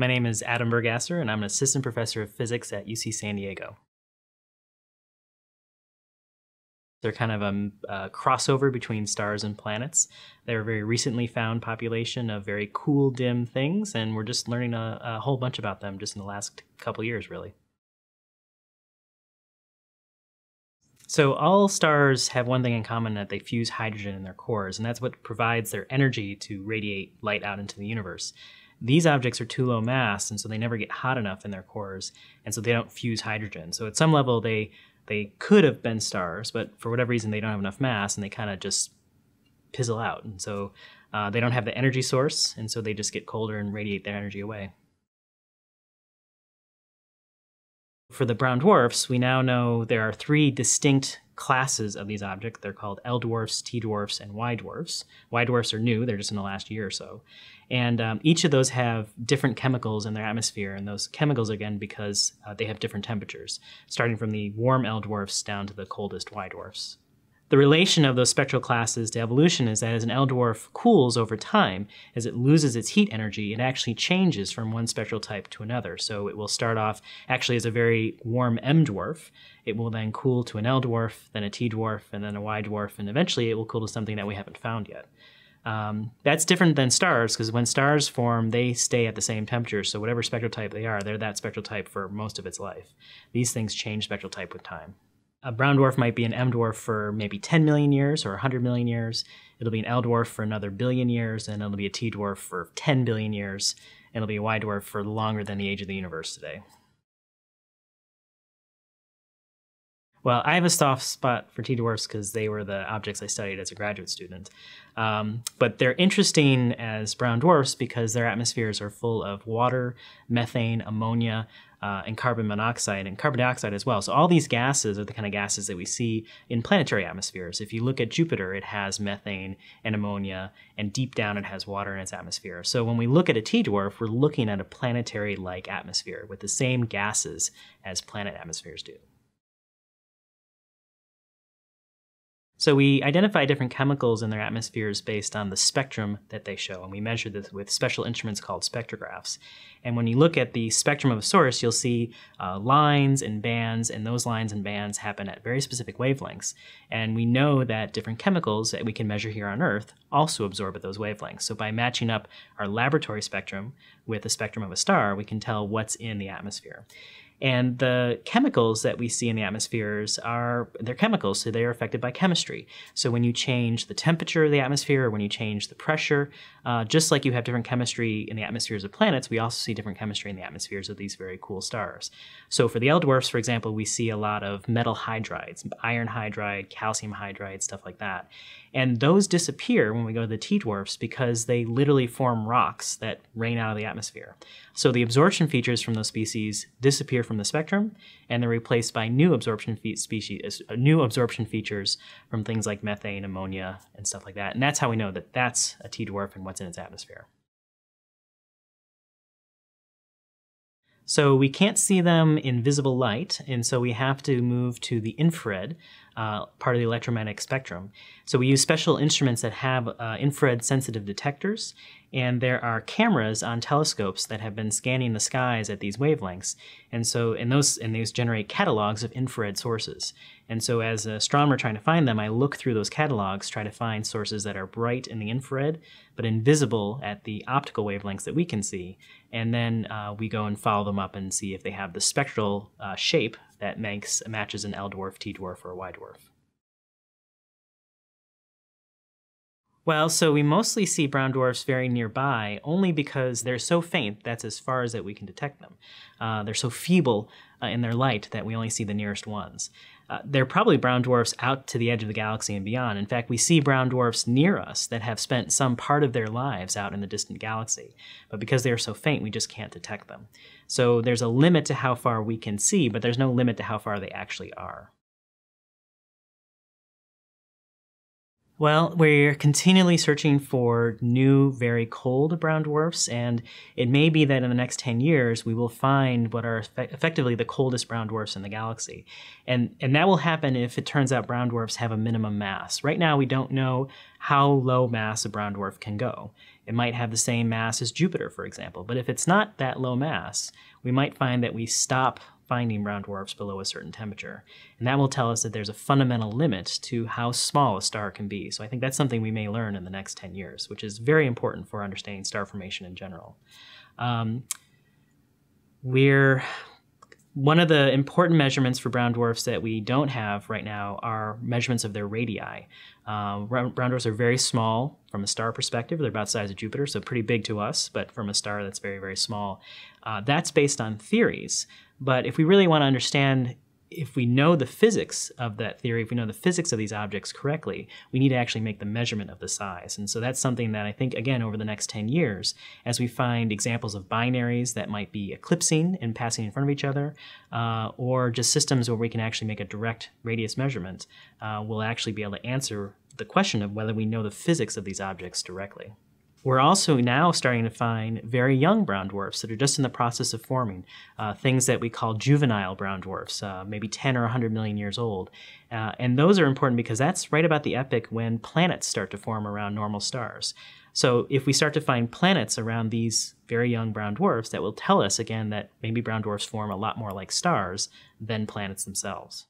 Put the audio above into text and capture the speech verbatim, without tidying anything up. My name is Adam Burgasser, and I'm an assistant professor of physics at U C San Diego. They're kind of a, a crossover between stars and planets. They're a very recently found population of very cool, dim things, and we're just learning a, a whole bunch about them just in the last couple years, really. So all stars have one thing in common, that they fuse hydrogen in their cores, and that's what provides their energy to radiate light out into the universe. These objects are too low mass, and so they never get hot enough in their cores, and so they don't fuse hydrogen. So at some level, they they could have been stars, but for whatever reason, they don't have enough mass, and they kind of just fizzle out. And so uh, they don't have the energy source, and so they just get colder and radiate their energy away. For the brown dwarfs, we now know there are three distinct classes of these objects. They're called L-dwarfs, T-dwarfs, and Y-dwarfs. Y-dwarfs are new, they're just in the last year or so. And um, each of those have different chemicals in their atmosphere, and those chemicals, again, because uh, they have different temperatures, starting from the warm L-dwarfs down to the coldest Y-dwarfs. The relation of those spectral classes to evolution is that as an L-dwarf cools over time, as it loses its heat energy, it actually changes from one spectral type to another. So it will start off actually as a very warm M dwarf. It will then cool to an L-dwarf, then a T-dwarf, and then a Y-dwarf, and eventually it will cool to something that we haven't found yet. Um, that's different than stars, because when stars form, they stay at the same temperature, so whatever spectral type they are, they're that spectral type for most of its life. These things change spectral type with time. A brown dwarf might be an M dwarf for maybe ten million years or one hundred million years. It'll be an L dwarf for another billion years, and it'll be a T dwarf for ten billion years. And it'll be a Y dwarf for longer than the age of the universe today. Well, I have a soft spot for T dwarfs because they were the objects I studied as a graduate student. Um, but they're interesting as brown dwarfs because their atmospheres are full of water, methane, ammonia, Uh, and carbon monoxide and carbon dioxide as well. So all these gases are the kind of gases that we see in planetary atmospheres. If you look at Jupiter, it has methane and ammonia, and deep down it has water in its atmosphere. So when we look at a T-dwarf, we're looking at a planetary-like atmosphere with the same gases as planet atmospheres do. So we identify different chemicals in their atmospheres based on the spectrum that they show, and we measure this with special instruments called spectrographs. And when you look at the spectrum of a source, you'll see uh, lines and bands, and those lines and bands happen at very specific wavelengths. And we know that different chemicals that we can measure here on Earth also absorb at those wavelengths. So by matching up our laboratory spectrum with the spectrum of a star, we can tell what's in the atmosphere. And the chemicals that we see in the atmospheres are, they're chemicals, so they're affected by chemistry. So when you change the temperature of the atmosphere, or when you change the pressure, uh, just like you have different chemistry in the atmospheres of planets, we also see different chemistry in the atmospheres of these very cool stars. So for the L-dwarfs, for example, we see a lot of metal hydrides, iron hydride, calcium hydride, stuff like that. And those disappear when we go to the T-dwarfs because they literally form rocks that rain out of the atmosphere. So the absorption features from those species disappear from the spectrum, and they're replaced by new absorption fe species, uh, new absorption features from things like methane, ammonia, and stuff like that. And that's how we know that that's a T-dwarf and what's in its atmosphere. So we can't see them in visible light, and so we have to move to the infrared uh, part of the electromagnetic spectrum. So we use special instruments that have uh, infrared sensitive detectors, and there are cameras on telescopes that have been scanning the skies at these wavelengths, and so and those and these generate catalogs of infrared sources. And so as an astronomer trying to find them, I look through those catalogs, try to find sources that are bright in the infrared, but invisible at the optical wavelengths that we can see. And then uh, we go and follow them up and see if they have the spectral uh, shape that makes, matches an L dwarf, T dwarf, or a Y dwarf. Well, so we mostly see brown dwarfs very nearby only because they're so faint, that's as far as that we can detect them. Uh, they're so feeble uh, in their light that we only see the nearest ones. Uh, they're probably brown dwarfs out to the edge of the galaxy and beyond. In fact, we see brown dwarfs near us that have spent some part of their lives out in the distant galaxy, but because they are so faint, we just can't detect them. So there's a limit to how far we can see, but there's no limit to how far they actually are. Well, we're continually searching for new, very cold brown dwarfs, and it may be that in the next ten years we will find what are effect effectively the coldest brown dwarfs in the galaxy. And, and that will happen if it turns out brown dwarfs have a minimum mass. Right now we don't know how low mass a brown dwarf can go. It might have the same mass as Jupiter, for example, but if it's not that low mass, we might find that we stop finding brown dwarfs below a certain temperature. And that will tell us that there's a fundamental limit to how small a star can be. So I think that's something we may learn in the next ten years, which is very important for understanding star formation in general. Um, we're, one of the important measurements for brown dwarfs that we don't have right now are measurements of their radii. Um, brown dwarfs are very small from a star perspective. They're about the size of Jupiter, so pretty big to us, but from a star that's very, very small. Uh, that's based on theories. But if we really want to understand, if we know the physics of that theory, if we know the physics of these objects correctly, we need to actually make the measurement of the size. And so that's something that I think, again, over the next ten years, as we find examples of binaries that might be eclipsing and passing in front of each other, uh, or just systems where we can actually make a direct radius measurement, uh, we'll actually be able to answer the question of whether we know the physics of these objects directly. We're also now starting to find very young brown dwarfs that are just in the process of forming, uh, things that we call juvenile brown dwarfs, uh, maybe ten or a hundred million years old. Uh, and those are important because that's right about the epoch when planets start to form around normal stars. So if we start to find planets around these very young brown dwarfs, that will tell us, again, that maybe brown dwarfs form a lot more like stars than planets themselves.